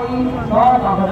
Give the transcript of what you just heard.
Prahlada,